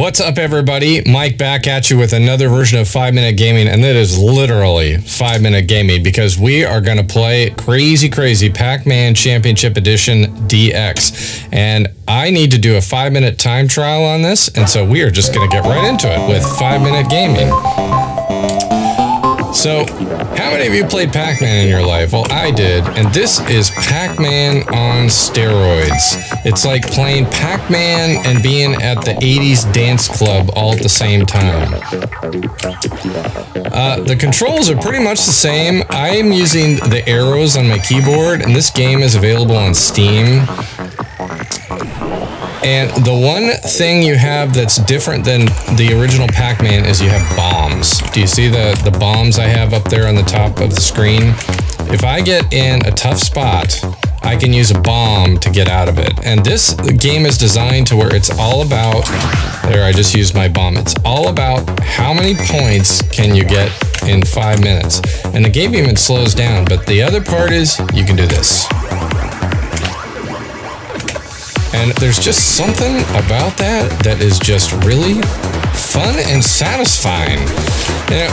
What's up, everybody? Mike back at you with another version of 5-Minute Gaming, and that is literally 5-Minute Gaming because we are going to play crazy Pac-Man Championship Edition DX. And I need to do a 5-minute time trial on this, and so we are just going to get right into it with 5-Minute Gaming. So, how many of you played Pac-Man in your life? Well, I did, and this is Pac-Man on steroids. It's like playing Pac-Man and being at the 80s dance club all at the same time. The controls are pretty much the same. I am using the arrows on my keyboard, and this game is available on Steam. And the one thing you have that's different than the original Pac-Man is you have bombs. Do you see the bombs I have up there on the top of the screen? If I get in a tough spot, I can use a bomb to get out of it. And this game is designed to where it's all about, there I just used my bomb, it's all about how many points can you get in 5 minutes. And the game even slows down, but the other part is you can do this. And there's just something about that is just really fun and satisfying. You know,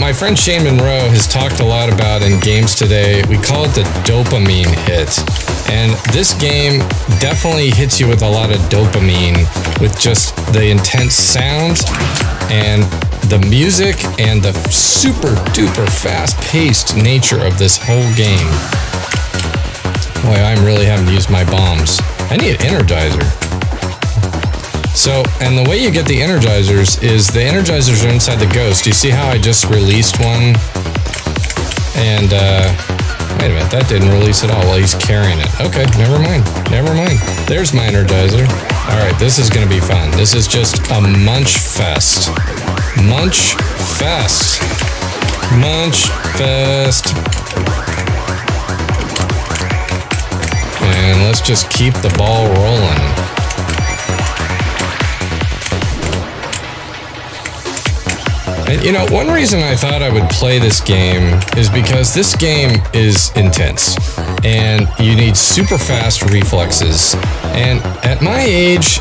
my friend Shane Monroe has talked a lot about in games today, we call it the dopamine hit. And this game definitely hits you with a lot of dopamine with just the intense sounds and the music and the super duper fast-paced nature of this whole game. Boy, I'm really having to use my bombs. I need an Energizer. So, and the way you get the Energizers is the Energizers are inside the ghost. You see how I just released one? And, wait a minute, that didn't release at all. Well, he's carrying it. Okay, never mind. Never mind. There's my Energizer. All right, this is gonna be fun. This is just a munch fest. Munch fest. Munch fest. And let's just keep the ball rolling. And you know, one reason I thought I would play this game is because this game is intense. And you need super fast reflexes. And at my age,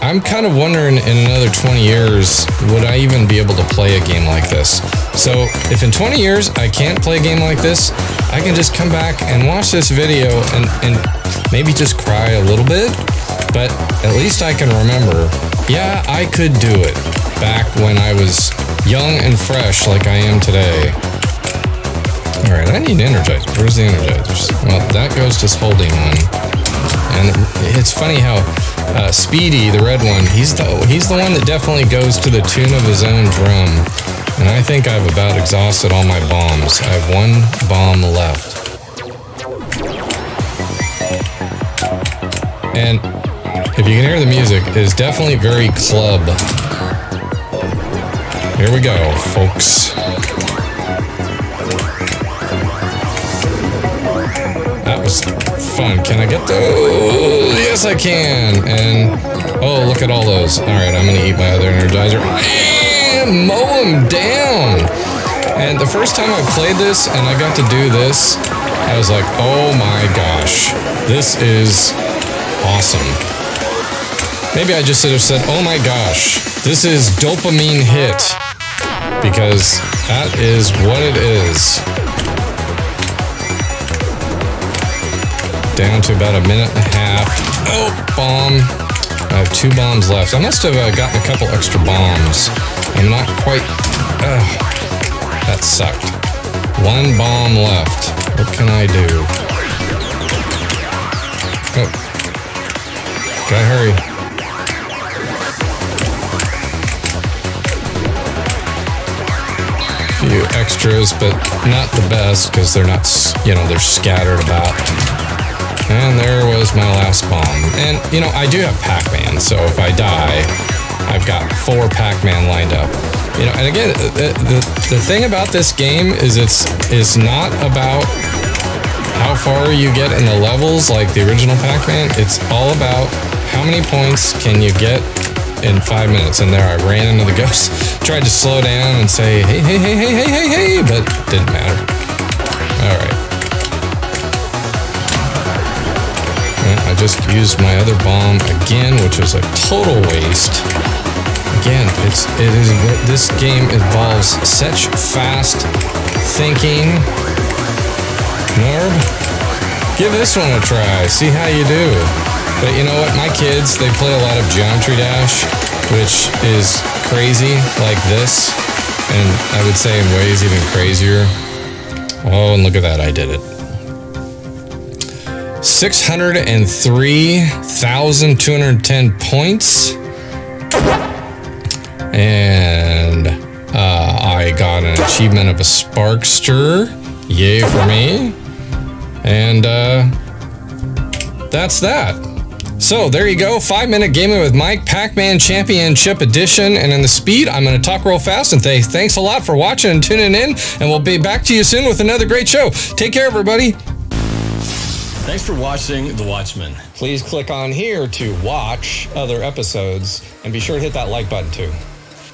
I'm kind of wondering in another 20 years, would I even be able to play a game like this? So if in 20 years I can't play a game like this, I can just come back and watch this video and maybe just cry a little bit, but at least I can remember, yeah, I could do it back when I was young and fresh like I am today. All right, I need Energizer. Where's the Energizers? Well, that goes to holding one. And it's funny how Speedy, the red one, he's the one that definitely goes to the tune of his own drum. And I think I've about exhausted all my bombs. I have one bomb left. And if you can hear the music, it's definitely very club. Here we go, folks. That was fun. Can I get those? Yes, I can. And oh, look at all those. All right, I'm gonna eat my other Energizer and mow them down. And the first time I played this and I got to do this, I was like, oh my gosh, this is awesome. Maybe I just should have said, oh my gosh, this is dopamine hit, because that is what it is. Down to about a minute and a half. Oh, bomb. I have two bombs left. I must have gotten a couple extra bombs. I'm not quite... that sucked. One bomb left. What can I do? Oh. Gotta hurry. A few extras, but not the best because they're not, you know, they're scattered about. And there was my last bomb. And, you know, I do have Pac-Man, so if I die, I've got 4 Pac-Man lined up. You know, and again, the thing about this game is it's not about how far you get in the levels like the original Pac-Man. It's all about how many points can you get in 5 minutes. And there I ran into the ghost, tried to slow down and say, hey, hey, hey, hey, hey, hey, hey, but didn't matter. All right. I just used my other bomb again, which was a total waste. again, it is this game involves such fast thinking. Norb, give this one a try. See how you do. But you know what? My kids, they play a lot of Geometry Dash, which is crazy like this. And I would say in ways even crazier. Oh, and look at that. I did it. 603,210 points. And I got an achievement of a Sparkster. Yay for me. And that's that. So there you go, 5-minute gaming with Mike, Pac-Man Championship Edition, and in the Speed, I'm going to talk real fast and say thanks a lot for watching and tuning in, and we'll be back to you soon with another great show. Take care, everybody. Thanks for watching The Watchmen. Please click on here to watch other episodes, and be sure to hit that like button too.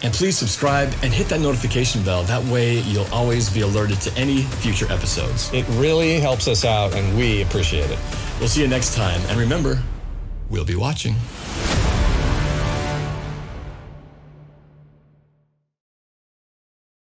And please subscribe and hit that notification bell. That way you'll always be alerted to any future episodes. It really helps us out and we appreciate it. We'll see you next time. And remember, we'll be watching.